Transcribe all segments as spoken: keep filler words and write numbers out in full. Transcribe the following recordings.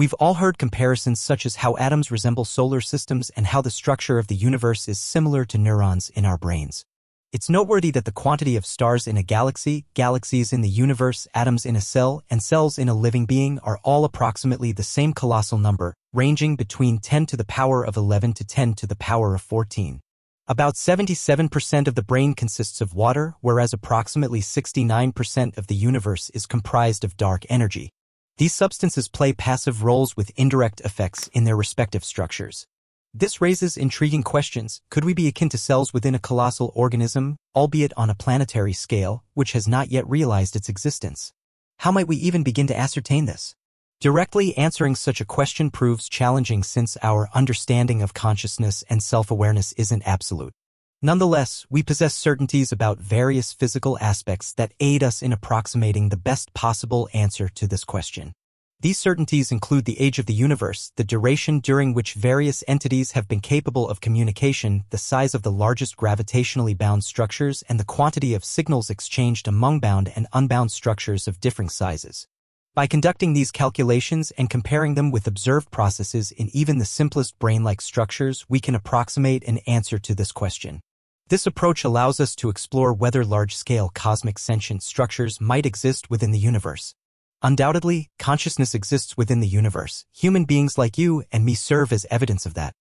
We've all heard comparisons such as how atoms resemble solar systems and how the structure of the universe is similar to neurons in our brains. It's noteworthy that the quantity of stars in a galaxy, galaxies in the universe, atoms in a cell, and cells in a living being are all approximately the same colossal number, ranging between ten to the power of eleven to ten to the power of fourteen. About seventy-seven percent of the brain consists of water, whereas approximately sixty-nine percent of the universe is comprised of dark energy. These substances play passive roles with indirect effects in their respective structures. This raises intriguing questions. Could we be akin to cells within a colossal organism, albeit on a planetary scale, which has not yet realized its existence? How might we even begin to ascertain this? Directly answering such a question proves challenging since our understanding of consciousness and self-awareness isn't absolute. Nonetheless, we possess certainties about various physical aspects that aid us in approximating the best possible answer to this question. These certainties include the age of the universe, the duration during which various entities have been capable of communication, the size of the largest gravitationally bound structures, and the quantity of signals exchanged among bound and unbound structures of differing sizes. By conducting these calculations and comparing them with observed processes in even the simplest brain-like structures, we can approximate an answer to this question. This approach allows us to explore whether large-scale cosmic sentient structures might exist within the universe. Undoubtedly, consciousness exists within the universe. Human beings like you and me serve as evidence of that.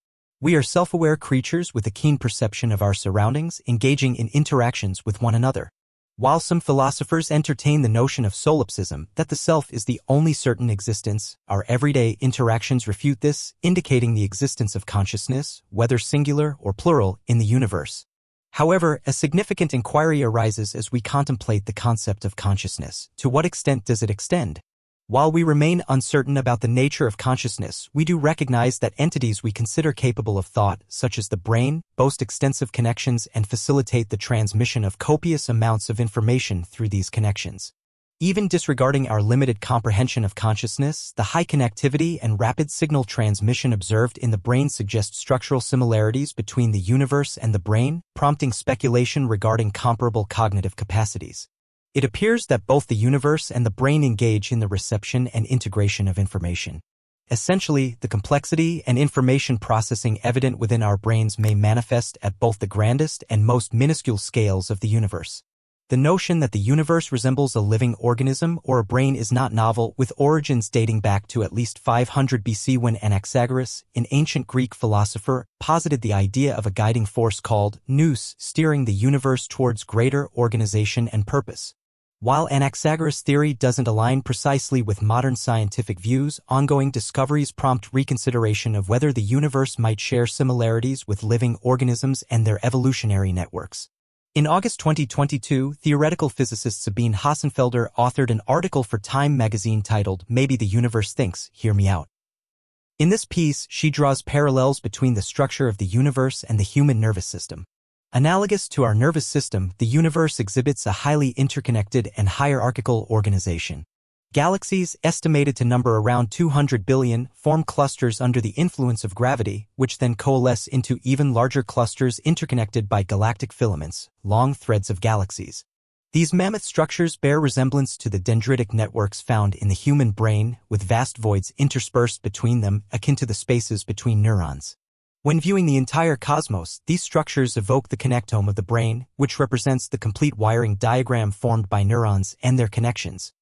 We are self-aware creatures with a keen perception of our surroundings, engaging in interactions with one another. While some philosophers entertain the notion of solipsism, that the self is the only certain existence, our everyday interactions refute this, indicating the existence of consciousness, whether singular or plural, in the universe. However, a significant inquiry arises as we contemplate the concept of consciousness. To what extent does it extend? While we remain uncertain about the nature of consciousness, we do recognize that entities we consider capable of thought, such as the brain, boast extensive connections and facilitate the transmission of copious amounts of information through these connections. Even disregarding our limited comprehension of consciousness, the high connectivity and rapid signal transmission observed in the brain suggest structural similarities between the universe and the brain, prompting speculation regarding comparable cognitive capacities. It appears that both the universe and the brain engage in the reception and integration of information. Essentially, the complexity and information processing evident within our brains may manifest at both the grandest and most minuscule scales of the universe. The notion that the universe resembles a living organism or a brain is not novel, with origins dating back to at least five hundred B C when Anaxagoras, an ancient Greek philosopher, posited the idea of a guiding force called nous, steering the universe towards greater organization and purpose. While Anaxagoras' theory doesn't align precisely with modern scientific views, ongoing discoveries prompt reconsideration of whether the universe might share similarities with living organisms and their evolutionary networks. In August twenty twenty-two, theoretical physicist Sabine Hossenfelder authored an article for Time magazine titled "Maybe the Universe Thinks, Hear Me Out." In this piece, she draws parallels between the structure of the universe and the human nervous system. Analogous to our nervous system, the universe exhibits a highly interconnected and hierarchical organization. Galaxies, estimated to number around two hundred billion, form clusters under the influence of gravity, which then coalesce into even larger clusters interconnected by galactic filaments, long threads of galaxies. These mammoth structures bear resemblance to the dendritic networks found in the human brain, with vast voids interspersed between them, akin to the spaces between neurons. When viewing the entire cosmos, these structures evoke the connectome of the brain, which represents the complete wiring diagram formed by neurons and their connections.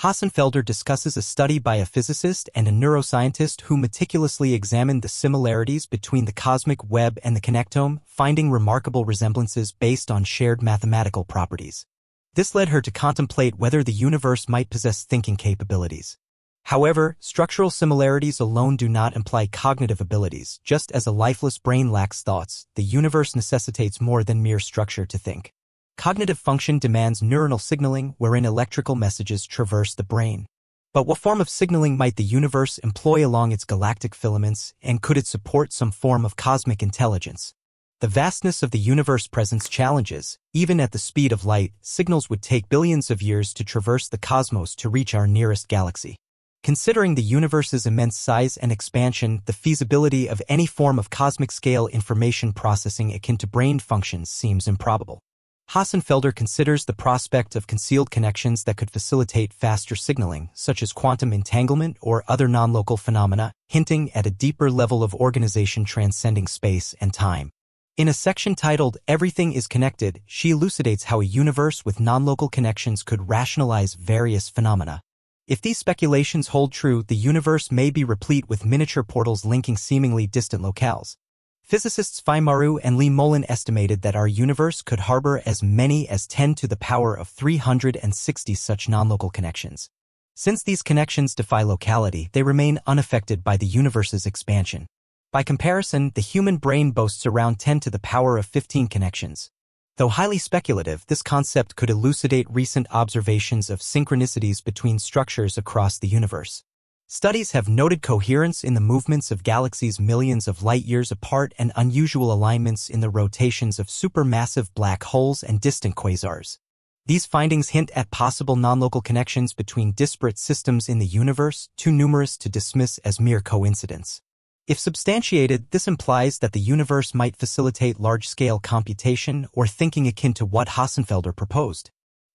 Hossenfelder discusses a study by a physicist and a neuroscientist who meticulously examined the similarities between the cosmic web and the connectome, finding remarkable resemblances based on shared mathematical properties. This led her to contemplate whether the universe might possess thinking capabilities. However, structural similarities alone do not imply cognitive abilities. Just as a lifeless brain lacks thoughts, the universe necessitates more than mere structure to think. Cognitive function demands neuronal signaling, wherein electrical messages traverse the brain. But what form of signaling might the universe employ along its galactic filaments, and could it support some form of cosmic intelligence? The vastness of the universe presents challenges. Even at the speed of light, signals would take billions of years to traverse the cosmos to reach our nearest galaxy. Considering the universe's immense size and expansion, the feasibility of any form of cosmic-scale information processing akin to brain functions seems improbable. Hossenfelder considers the prospect of concealed connections that could facilitate faster signaling, such as quantum entanglement or other non-local phenomena, hinting at a deeper level of organization transcending space and time. In a section titled "Everything is Connected," she elucidates how a universe with non-local connections could rationalize various phenomena. If these speculations hold true, the universe may be replete with miniature portals linking seemingly distant locales. Physicists Fai Maru and Lee Molin estimated that our universe could harbor as many as ten to the power of three hundred sixty such non-local connections. Since these connections defy locality, they remain unaffected by the universe's expansion. By comparison, the human brain boasts around ten to the power of fifteen connections. Though highly speculative, this concept could elucidate recent observations of synchronicities between structures across the universe. Studies have noted coherence in the movements of galaxies millions of light-years apart and unusual alignments in the rotations of supermassive black holes and distant quasars. These findings hint at possible non-local connections between disparate systems in the universe, too numerous to dismiss as mere coincidence. If substantiated, this implies that the universe might facilitate large-scale computation or thinking akin to what Hossenfelder proposed.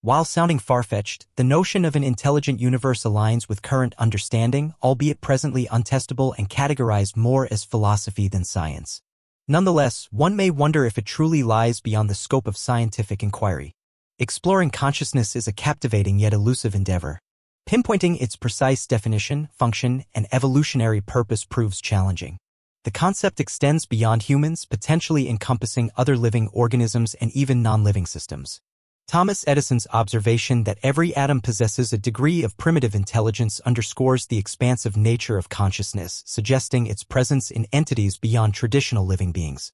While sounding far-fetched, the notion of an intelligent universe aligns with current understanding, albeit presently untestable and categorized more as philosophy than science. Nonetheless, one may wonder if it truly lies beyond the scope of scientific inquiry. Exploring consciousness is a captivating yet elusive endeavor. Pinpointing its precise definition, function, and evolutionary purpose proves challenging. The concept extends beyond humans, potentially encompassing other living organisms and even non-living systems. Thomas Edison's observation that every atom possesses a degree of primitive intelligence underscores the expansive nature of consciousness, suggesting its presence in entities beyond traditional living beings.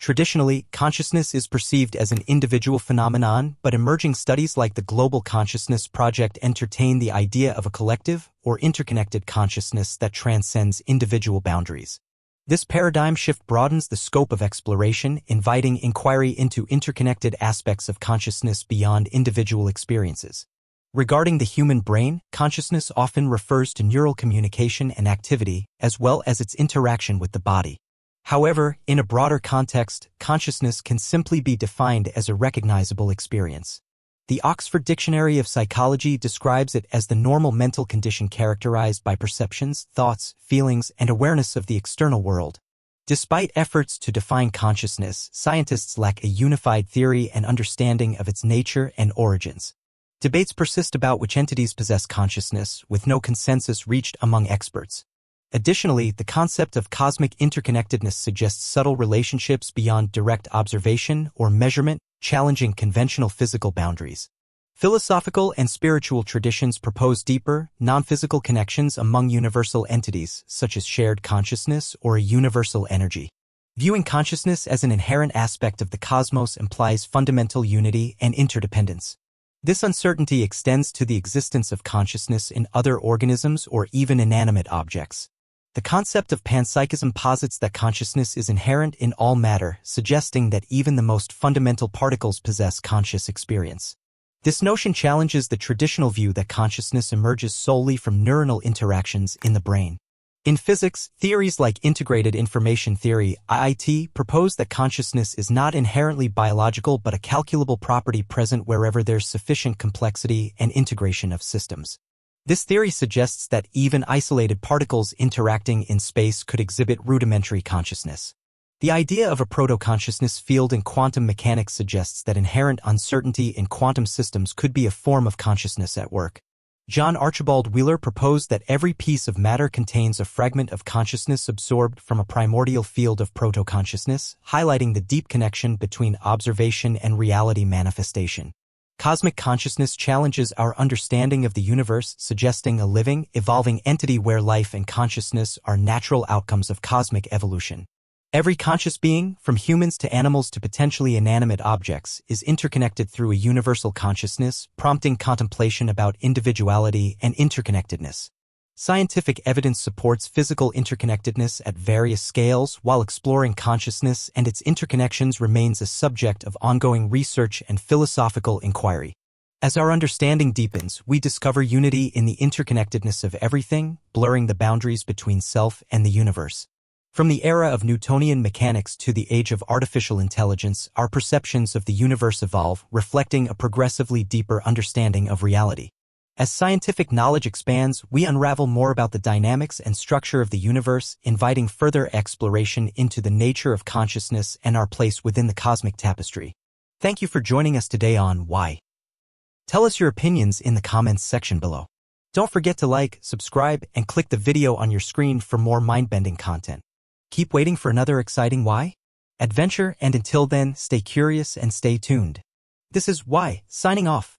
Traditionally, consciousness is perceived as an individual phenomenon, but emerging studies like the Global Consciousness Project entertain the idea of a collective or interconnected consciousness that transcends individual boundaries. This paradigm shift broadens the scope of exploration, inviting inquiry into interconnected aspects of consciousness beyond individual experiences. Regarding the human brain, consciousness often refers to neural communication and activity, as well as its interaction with the body. However, in a broader context, consciousness can simply be defined as a recognizable experience. The Oxford Dictionary of Psychology describes it as the normal mental condition characterized by perceptions, thoughts, feelings, and awareness of the external world. Despite efforts to define consciousness, scientists lack a unified theory and understanding of its nature and origins. Debates persist about which entities possess consciousness, with no consensus reached among experts. Additionally, the concept of cosmic interconnectedness suggests subtle relationships beyond direct observation or measurement, challenging conventional physical boundaries. Philosophical and spiritual traditions propose deeper, non-physical connections among universal entities, such as shared consciousness or a universal energy. Viewing consciousness as an inherent aspect of the cosmos implies fundamental unity and interdependence. This uncertainty extends to the existence of consciousness in other organisms or even inanimate objects. The concept of panpsychism posits that consciousness is inherent in all matter, suggesting that even the most fundamental particles possess conscious experience. This notion challenges the traditional view that consciousness emerges solely from neuronal interactions in the brain. In physics, theories like Integrated Information Theory (I I T) propose that consciousness is not inherently biological but a calculable property present wherever there's sufficient complexity and integration of systems. This theory suggests that even isolated particles interacting in space could exhibit rudimentary consciousness. The idea of a proto-consciousness field in quantum mechanics suggests that inherent uncertainty in quantum systems could be a form of consciousness at work. John Archibald Wheeler proposed that every piece of matter contains a fragment of consciousness absorbed from a primordial field of proto-consciousness, highlighting the deep connection between observation and reality manifestation. Cosmic consciousness challenges our understanding of the universe, suggesting a living, evolving entity where life and consciousness are natural outcomes of cosmic evolution. Every conscious being, from humans to animals to potentially inanimate objects, is interconnected through a universal consciousness, prompting contemplation about individuality and interconnectedness. Scientific evidence supports physical interconnectedness at various scales, while exploring consciousness and its interconnections remains a subject of ongoing research and philosophical inquiry. As our understanding deepens, we discover unity in the interconnectedness of everything, blurring the boundaries between self and the universe. From the era of Newtonian mechanics to the age of artificial intelligence, our perceptions of the universe evolve, reflecting a progressively deeper understanding of reality. As scientific knowledge expands, we unravel more about the dynamics and structure of the universe, inviting further exploration into the nature of consciousness and our place within the cosmic tapestry. Thank you for joining us today on Why. Tell us your opinions in the comments section below. Don't forget to like, subscribe, and click the video on your screen for more mind-bending content. Keep waiting for another exciting Why adventure, and until then, stay curious and stay tuned. This is Why, signing off.